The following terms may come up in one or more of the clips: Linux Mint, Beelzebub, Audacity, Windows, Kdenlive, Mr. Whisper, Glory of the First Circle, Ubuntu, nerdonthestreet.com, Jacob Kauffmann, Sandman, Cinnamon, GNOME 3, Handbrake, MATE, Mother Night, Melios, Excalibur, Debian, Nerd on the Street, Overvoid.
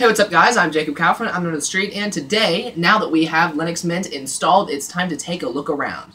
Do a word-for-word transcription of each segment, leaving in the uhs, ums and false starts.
Hey, what's up guys? I'm Jacob Kauffmann, I'm Nerd on the Street, and today, now that we have Linux Mint installed, it's time to take a look around.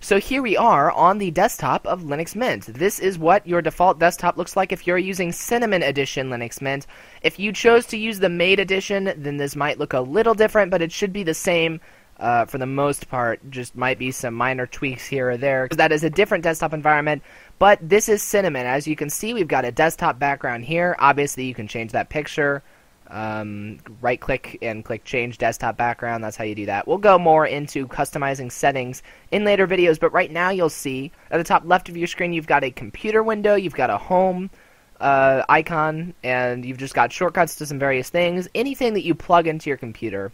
So here we are on the desktop of Linux Mint. This is what your default desktop looks like if you're using Cinnamon Edition Linux Mint. If you chose to use the MATE edition, then this might look a little different, but it should be the same uh, for the most part. Just might be some minor tweaks here or there. That is a different desktop environment, but this is Cinnamon. As you can see, we've got a desktop background here. Obviously, you can change that picture. Um, right-click and click Change Desktop Background. That's how you do that. We'll go more into customizing settings in later videos, but right now you'll see at the top left of your screen you've got a computer window, you've got a home uh, icon, and you've just got shortcuts to some various things. Anything that you plug into your computer,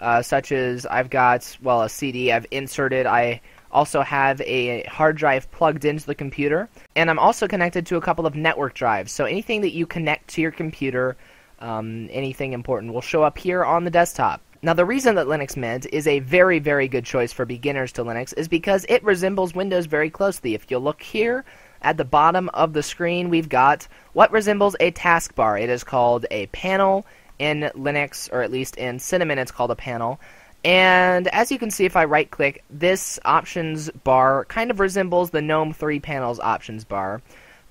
uh, such as I've got, well, a C D I've inserted. I also have a hard drive plugged into the computer, and I'm also connected to a couple of network drives, so anything that you connect to your computer, Um, anything important will show up here on the desktop. Now, the reason that Linux Mint is a very, very good choice for beginners to Linux is because it resembles Windows very closely. If you look here at the bottom of the screen, we've got what resembles a taskbar. It is called a panel in Linux, or at least in Cinnamon it's called a panel. And as you can see, if I right-click, this options bar kind of resembles the GNOME three panel's options bar.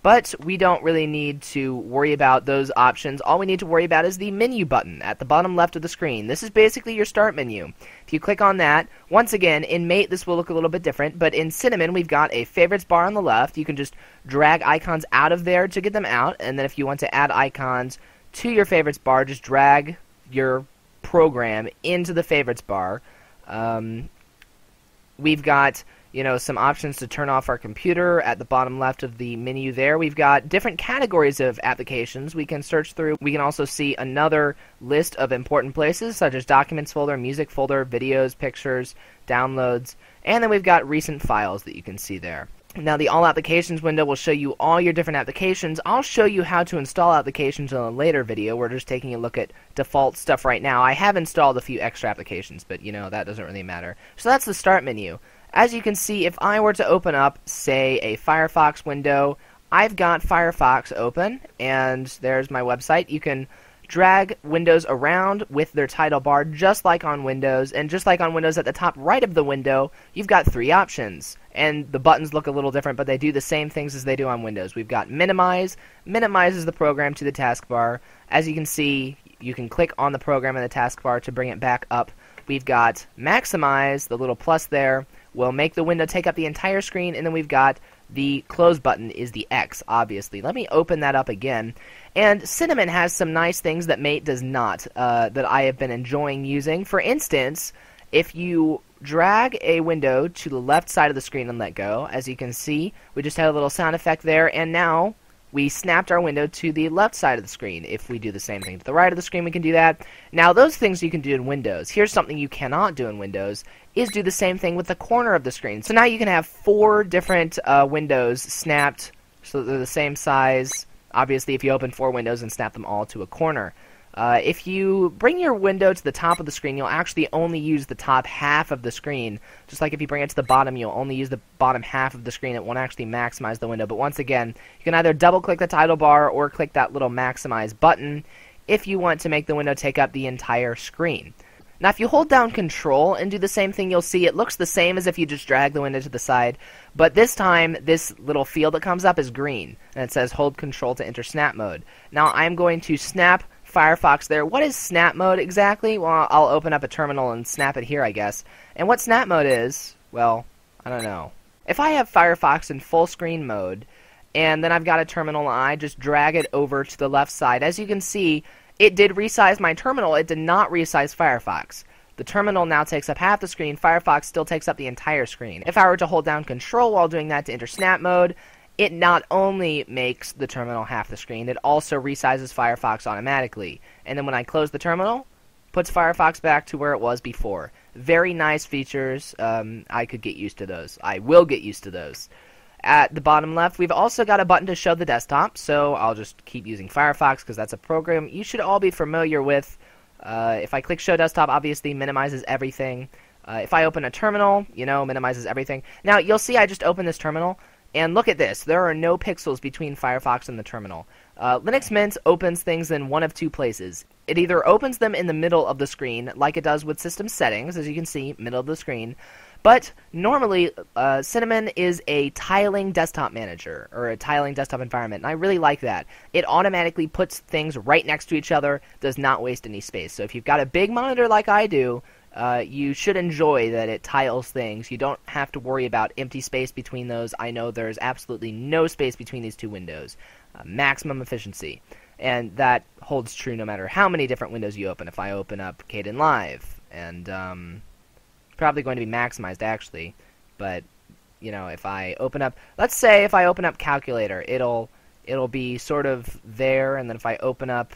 But we don't really need to worry about those options. All we need to worry about is the menu button at the bottom left of the screen. This is basically your start menu. If you click on that, once again, in MATE this will look a little bit different, but in Cinnamon we've got a favorites bar on the left. You can just drag icons out of there to get them out, and then if you want to add icons to your favorites bar, just drag your program into the favorites bar. Um, we've got You know, some options to turn off our computer at the bottom left of the menu there. We've got different categories of applications we can search through. We can also see another list of important places, such as documents folder, music folder, videos, pictures, downloads, and then we've got recent files that you can see there. Now, the All Applications window will show you all your different applications. I'll show you how to install applications in a later video. We're just taking a look at default stuff right now. I have installed a few extra applications, but, you know, that doesn't really matter. So that's the Start menu. As you can see, if I were to open up, say, a Firefox window, I've got Firefox open, and there's my website. You can drag windows around with their title bar, just like on Windows, and just like on Windows, at the top right of the window, you've got three options, and the buttons look a little different, but they do the same things as they do on Windows. We've got Minimize. Minimizes the program to the taskbar. As you can see, you can click on the program in the taskbar to bring it back up. We've got Maximize, the little plus there, will make the window take up the entire screen, and then we've got the close button is the X, obviously. Let me open that up again. And Cinnamon has some nice things that MATE does not, uh, that I have been enjoying using. For instance, if you drag a window to the left side of the screen and let go, as you can see, we just had a little sound effect there, and now we snapped our window to the left side of the screen. If we do the same thing to the right of the screen, we can do that. Now, those things you can do in Windows. Here's something you cannot do in Windows, is do the same thing with the corner of the screen. So now you can have four different uh, windows snapped so that they're the same size. Obviously, if you open four windows and snap them all to a corner. Uh, if you bring your window to the top of the screen, you'll actually only use the top half of the screen. Just like if you bring it to the bottom, you'll only use the bottom half of the screen. It won't actually maximize the window. But once again, you can either double-click the title bar or click that little maximize button if you want to make the window take up the entire screen. Now, if you hold down Control and do the same thing, you'll see it looks the same as if you just drag the window to the side, but this time, this little field that comes up is green, and it says hold Control to enter snap mode. Now, I'm going to snap Firefox there. What is snap mode exactly? Well, I'll open up a terminal and snap it here, I guess. And what snap mode is, well, I don't know. If I have Firefox in full screen mode, and then I've got a terminal, and I just drag it over to the left side, as you can see, it did resize my terminal. It did not resize Firefox. The terminal now takes up half the screen. Firefox still takes up the entire screen. If I were to hold down Control while doing that to enter snap mode, it not only makes the terminal half the screen, it also resizes Firefox automatically. And then when I close the terminal, puts Firefox back to where it was before. Very nice features. Um, I could get used to those. I will get used to those. At the bottom left, we've also got a button to show the desktop, so I'll just keep using Firefox because that's a program you should all be familiar with. Uh, if I click Show Desktop, obviously minimizes everything. Uh, if I open a terminal, you know, minimizes everything. Now, you'll see I just opened this terminal, and look at this. There are no pixels between Firefox and the terminal. Uh, Linux Mint opens things in one of two places. It either opens them in the middle of the screen, like it does with system settings, as you can see, middle of the screen. But normally, uh, Cinnamon is a tiling desktop manager, or a tiling desktop environment, and I really like that. It automatically puts things right next to each other, does not waste any space. So if you've got a big monitor like I do, Uh, you should enjoy that it tiles things. You don't have to worry about empty space between those. I know there's absolutely no space between these two windows. Uh, maximum efficiency. And that holds true no matter how many different windows you open. If I open up Kdenlive, and um, probably going to be maximized actually, but you know, if I open up, let's say if I open up Calculator, it'll it'll be sort of there, and then if I open up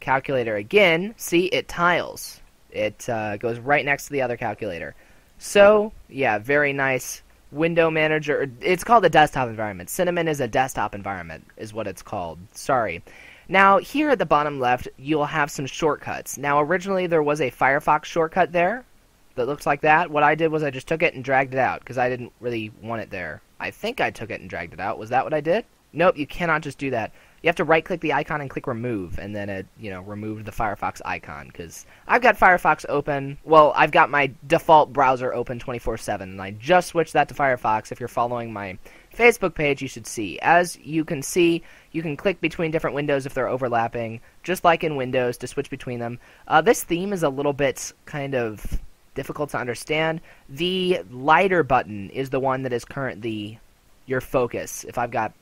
Calculator again, see, it tiles. It uh, goes right next to the other calculator. So, yeah, very nice window manager. It's called a desktop environment. Cinnamon is a desktop environment is what it's called. Sorry. Now, here at the bottom left, you'll have some shortcuts. Now, originally there was a Firefox shortcut there that looks like that. What I did was I just took it and dragged it out because I didn't really want it there. I think I took it and dragged it out. Was that what I did? Nope, you cannot just do that. You have to right-click the icon and click remove, and then it, you know, removed the Firefox icon, because I've got Firefox open, well, I've got my default browser open twenty-four seven, and I just switched that to Firefox. If you're following my Facebook page, you should see. As you can see, you can click between different windows if they're overlapping, just like in Windows, to switch between them. Uh, this theme is a little bit kind of difficult to understand. The lighter button is the one that is currently your focus. If I've got,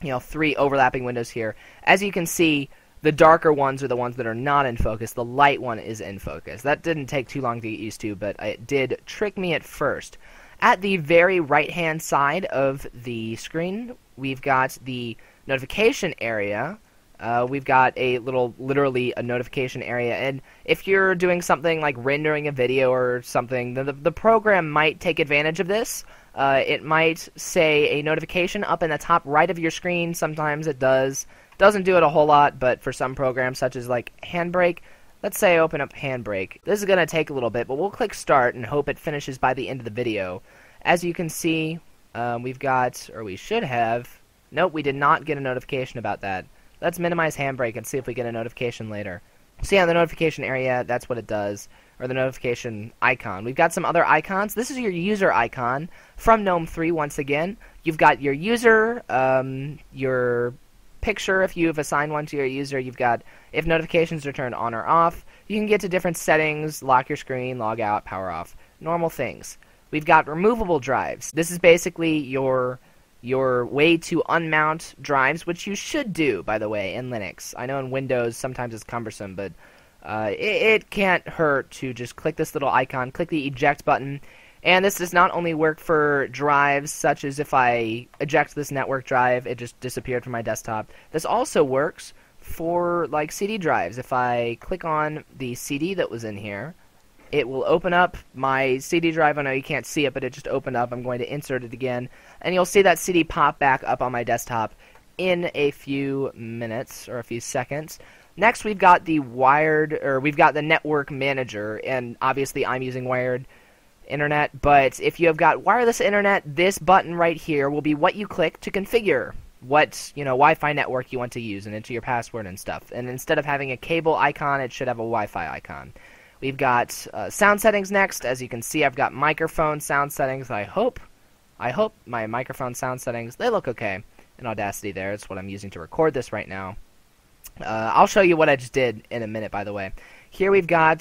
you know, three overlapping windows here. As you can see, the darker ones are the ones that are not in focus. The light one is in focus. That didn't take too long to get used to, but it did trick me at first. At the very right-hand side of the screen, we've got the notification area. Uh, we've got a little, literally, a notification area. And if you're doing something like rendering a video or something, the, the program might take advantage of this. Uh, it might say a notification up in the top right of your screen. Sometimes it does. Doesn't do it a whole lot, but for some programs such as like Handbrake, let's say I open up Handbrake. This is going to take a little bit, but we'll click start and hope it finishes by the end of the video. As you can see, um, we've got, or we should have, nope, we did not get a notification about that. Let's minimize Handbrake and see if we get a notification later. So yeah, the notification area, that's what it does, or the notification icon. We've got some other icons. This is your user icon from GNOME three once again. You've got your user, um, your picture if you've assigned one to your user. You've got if notifications are turned on or off. You can get to different settings, lock your screen, log out, power off, normal things. We've got removable drives. This is basically your... your way to unmount drives, which you should do, by the way, in Linux. I know in Windows sometimes it's cumbersome, but uh, it, it can't hurt to just click this little icon, click the eject button, and this does not only work for drives, such as if I eject this network drive, it just disappeared from my desktop. This also works for, like, C D drives. If I click on the C D that was in here, it will open up my C D drive. I know you can't see it, but it just opened up. I'm going to insert it again, and you'll see that C D pop back up on my desktop in a few minutes or a few seconds. Next, we've got the wired, or we've got the network manager, and obviously I'm using wired internet, but if you have got wireless internet, this button right here will be what you click to configure what, you know, Wi-Fi network you want to use and enter your password and stuff. And instead of having a cable icon, it should have a Wi-Fi icon. We've got uh, sound settings next. As you can see, I've got microphone sound settings. I hope, I hope my microphone sound settings, they look okay in Audacity there. It's what I'm using to record this right now. Uh, I'll show you what I just did in a minute, by the way. Here we've got,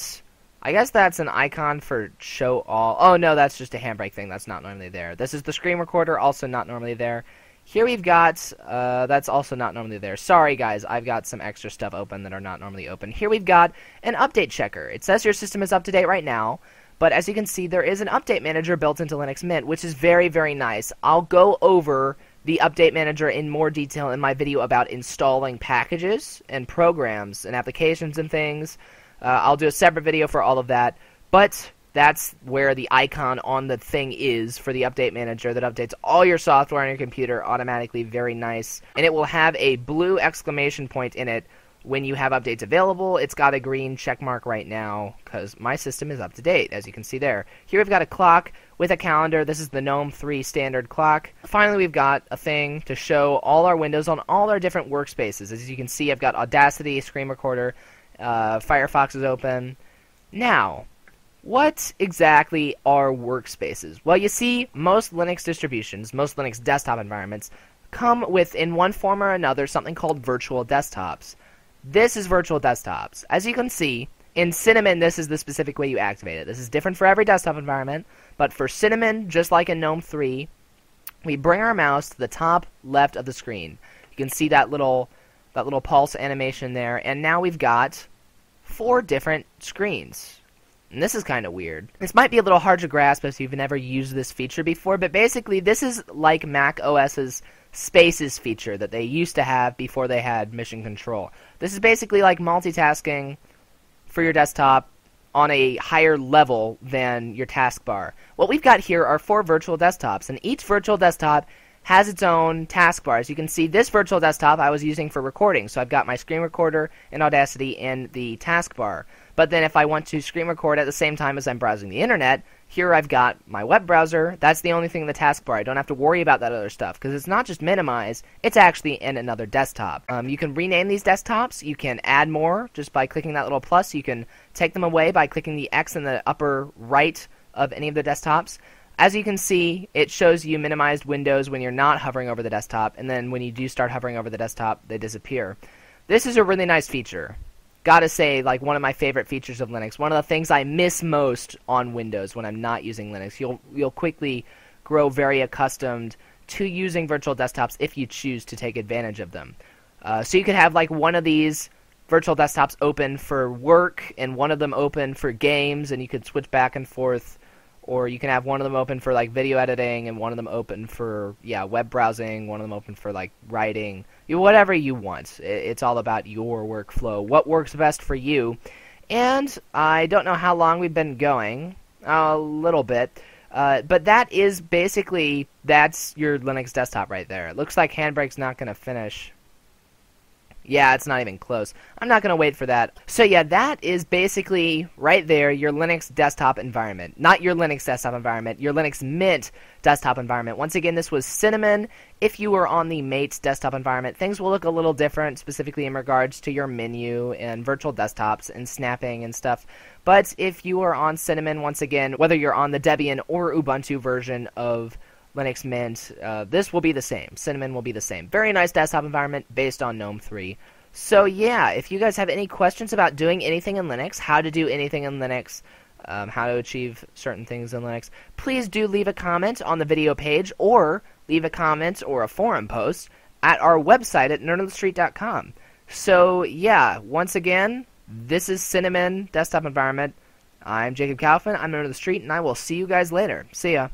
I guess that's an icon for show all. Oh, no, that's just a Handbrake thing. That's not normally there. This is the screen recorder, also not normally there. Here we've got, uh, that's also not normally there. Sorry, guys, I've got some extra stuff open that are not normally open. Here we've got an update checker. It says your system is up to date right now, but as you can see, there is an update manager built into Linux Mint, which is very, very nice. I'll go over the update manager in more detail in my video about installing packages and programs and applications and things. Uh, I'll do a separate video for all of that, but that's where the icon on the thing is for the update manager that updates all your software on your computer automatically. Very nice. And it will have a blue exclamation point in it when you have updates available. It's got a green check mark right now because my system is up to date, as you can see there. Here we've got a clock with a calendar. This is the GNOME three standard clock. Finally, we've got a thing to show all our windows on all our different workspaces. As you can see, I've got Audacity, Screen Recorder, uh, Firefox is open. Now, what exactly are workspaces? Well, you see, most Linux distributions, most Linux desktop environments, come with, in one form or another, something called virtual desktops. This is virtual desktops. As you can see, in Cinnamon, this is the specific way you activate it. This is different for every desktop environment, but for Cinnamon, just like in GNOME three, we bring our mouse to the top left of the screen. You can see that little, that little pulse animation there, and now we've got four different screens. And this is kind of weird. This might be a little hard to grasp if you've never used this feature before, but basically this is like Mac O S's Spaces feature that they used to have before they had Mission Control. This is basically like multitasking for your desktop on a higher level than your taskbar. What we've got here are four virtual desktops, and each virtual desktop has its own taskbar. As you can see, this virtual desktop I was using for recording, so I've got my screen recorder and Audacity and the taskbar. But then if I want to screen record at the same time as I'm browsing the internet, here I've got my web browser. That's the only thing in the taskbar. I don't have to worry about that other stuff, because it's not just minimize, it's actually in another desktop. Um, you can rename these desktops. You can add more just by clicking that little plus. You can take them away by clicking the X in the upper right of any of the desktops. As you can see, it shows you minimized windows when you're not hovering over the desktop, and then when you do start hovering over the desktop, they disappear. This is a really nice feature. Gotta say, like, one of my favorite features of Linux, one of the things I miss most on Windows when I'm not using Linux. You'll you'll quickly grow very accustomed to using virtual desktops if you choose to take advantage of them. Uh, so you could have like one of these virtual desktops open for work and one of them open for games, and you could switch back and forth, or you can have one of them open for like video editing and one of them open for yeah web browsing, one of them open for like writing. Whatever you want. It's all about your workflow, what works best for you. And I don't know how long we've been going, a little bit, uh, but that is basically, that's your Linux desktop right there. It looks like Handbrake's not going to finish. Yeah, it's not even close. I'm not going to wait for that. So yeah, that is basically, right there, your Linux desktop environment. Not your Linux desktop environment, your Linux Mint desktop environment. Once again, this was Cinnamon. If you were on the MATE desktop environment, things will look a little different, specifically in regards to your menu and virtual desktops and snapping and stuff. But if you are on Cinnamon, once again, whether you're on the Debian or Ubuntu version of Linux Mint, uh, this will be the same. Cinnamon will be the same. Very nice desktop environment based on GNOME three. So yeah, if you guys have any questions about doing anything in Linux, how to do anything in Linux, um, how to achieve certain things in Linux, please do leave a comment on the video page, or leave a comment or a forum post at our website at nerd on the street dot com. So yeah, once again, this is Cinnamon desktop environment. I'm Jacob Kauffmann, I'm Nerd on the Street, and I will see you guys later. See ya.